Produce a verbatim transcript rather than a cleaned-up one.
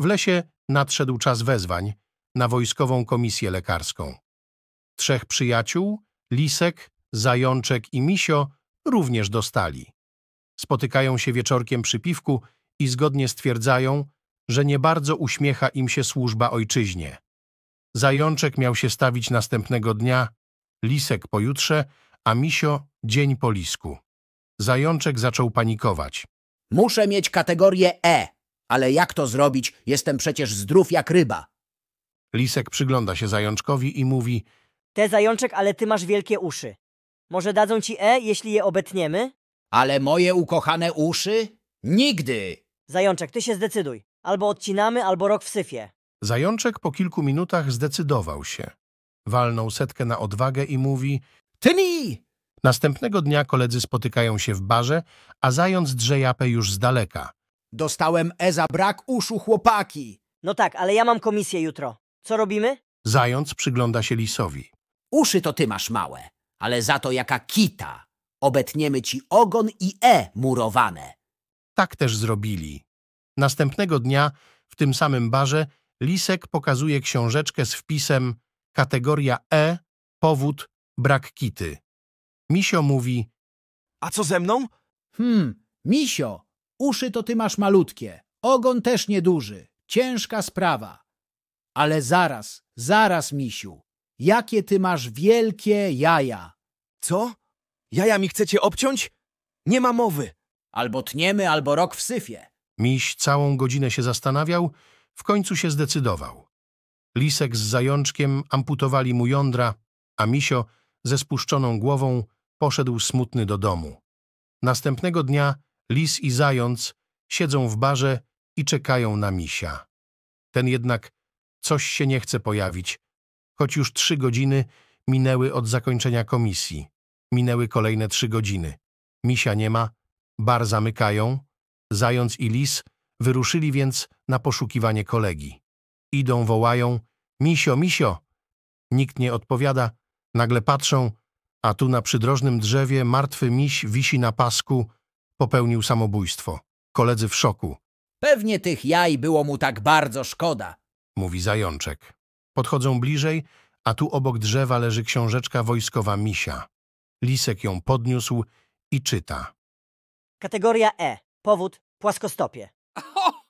W lesie nadszedł czas wezwań na wojskową komisję lekarską. Trzech przyjaciół, Lisek, Zajączek i Misio, również dostali. Spotykają się wieczorkiem przy piwku i zgodnie stwierdzają, że nie bardzo uśmiecha im się służba ojczyźnie. Zajączek miał się stawić następnego dnia, Lisek pojutrze, a Misio dzień po Lisku. Zajączek zaczął panikować. Muszę mieć kategorię E, ale jak to zrobić? Jestem przecież zdrów jak ryba. Lisek przygląda się Zajączkowi i mówi: Te, Zajączek, ale ty masz wielkie uszy. Może dadzą ci E, jeśli je obetniemy? Ale moje ukochane uszy? Nigdy! Zajączek, ty się zdecyduj. Albo odcinamy, albo rok w syfie. Zajączek po kilku minutach zdecydował się. Walnął setkę na odwagę i mówi: Tyni! Następnego dnia koledzy spotykają się w barze, a Zając drze japę już z daleka. Dostałem E za brak uszu, chłopaki! No tak, ale ja mam komisję jutro. Co robimy? Zając przygląda się Lisowi. Uszy to ty masz małe, ale za to jaka kita. Obetniemy ci ogon i E murowane. Tak też zrobili. Następnego dnia w tym samym barze Lisek pokazuje książeczkę z wpisem kategoria E, powód, brak kity. Misio mówi: A co ze mną? Hmm, Misio, uszy to ty masz malutkie, ogon też nieduży, ciężka sprawa. Ale zaraz, zaraz, Misiu, jakie ty masz wielkie jaja. Co? Jaja mi chcecie obciąć? Nie ma mowy. Albo tniemy, albo rok w syfie. Miś całą godzinę się zastanawiał, w końcu się zdecydował. Lisek z Zajączkiem amputowali mu jądra, a Misio ze spuszczoną głową poszedł smutny do domu. Następnego dnia Lis i Zając siedzą w barze i czekają na Misia. Ten jednak coś się nie chce pojawić, choć już trzy godziny minęły od zakończenia komisji. Minęły kolejne trzy godziny. Misia nie ma, bar zamykają. Zając i Lis wyruszyli więc na poszukiwanie kolegi. Idą, wołają: Misio, Misio! Nikt nie odpowiada, nagle patrzą, a tu na przydrożnym drzewie martwy miś wisi na pasku, popełnił samobójstwo. Koledzy w szoku. Pewnie tych jaj było mu tak bardzo szkoda, mówi Zajączek. Podchodzą bliżej, a tu obok drzewa leży książeczka wojskowa Misia. Lisek ją podniósł i czyta. Kategoria E. Powód, płaskostopie.